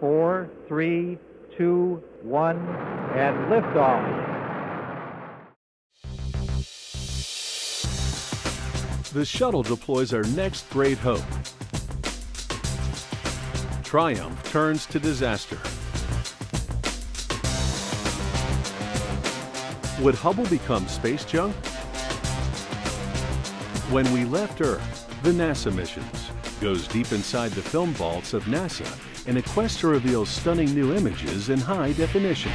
4, 3, 2, 1, and liftoff. The shuttle deploys our next great hope. Triumph turns to disaster. Would Hubble become space junk? When we left Earth, the NASA missions goes deep inside the film vaults of NASA in a quest to reveal stunning new images in high definition.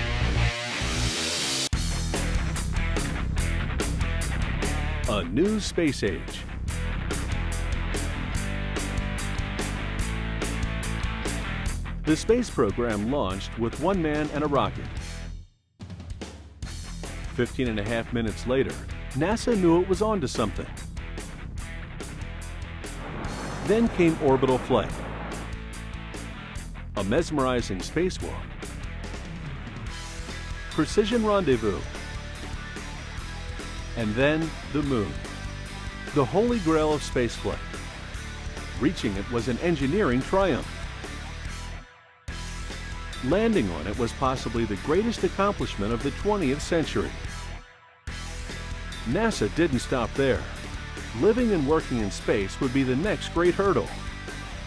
A new space age. The space program launched with one man and a rocket. 15.5 minutes later, NASA knew it was onto something. Then came orbital flight, a mesmerizing spacewalk, precision rendezvous, and then the moon, the holy grail of spaceflight. Reaching it was an engineering triumph. Landing on it was possibly the greatest accomplishment of the 20th century. NASA didn't stop there. Living and working in space would be the next great hurdle,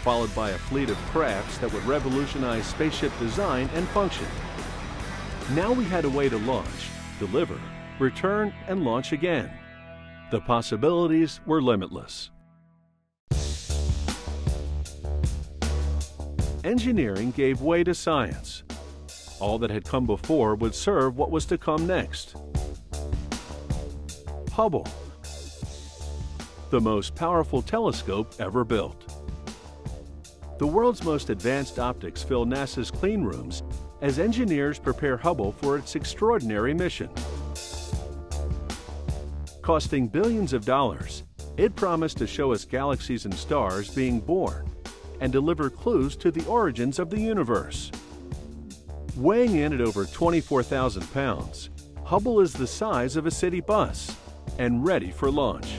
followed by a fleet of crafts that would revolutionize spaceship design and function. Now we had a way to launch, deliver, return, and launch again. The possibilities were limitless. Engineering gave way to science. All that had come before would serve what was to come next. Hubble, the most powerful telescope ever built. The world's most advanced optics fill NASA's clean rooms as engineers prepare Hubble for its extraordinary mission. Costing billions of dollars, it promised to show us galaxies and stars being born, and deliver clues to the origins of the universe. Weighing in at over 24,000 pounds, Hubble is the size of a city bus and ready for launch.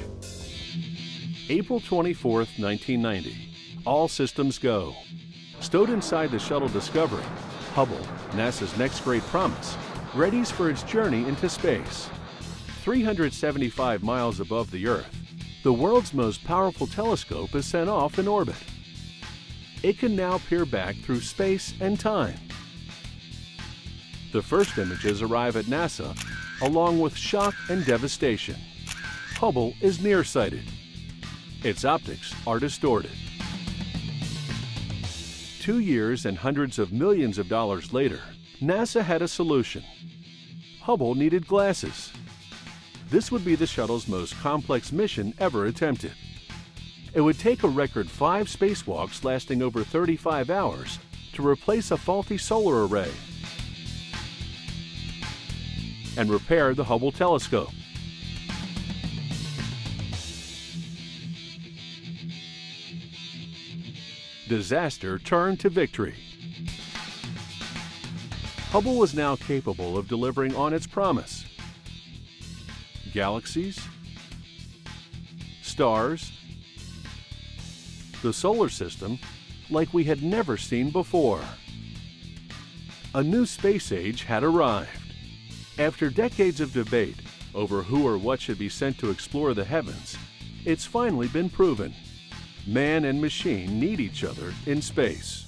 April 24, 1990, all systems go. Stowed inside the shuttle Discovery, Hubble, NASA's next great promise, readies for its journey into space. 375 miles above the Earth, the world's most powerful telescope is sent off in orbit. It can now peer back through space and time. The first images arrive at NASA, along with shock and devastation. Hubble is nearsighted. Its optics are distorted. 2 years and hundreds of millions of dollars later, NASA had a solution. Hubble needed glasses. This would be the shuttle's most complex mission ever attempted. It would take a record 5 spacewalks lasting over 35 hours to replace a faulty solar array and repair the Hubble telescope. Disaster turned to victory. Hubble was now capable of delivering on its promise. Galaxies, stars, the solar system, like we had never seen before. A new space age had arrived. After decades of debate over who or what should be sent to explore the heavens, it's finally been proven. Man and machine need each other in space.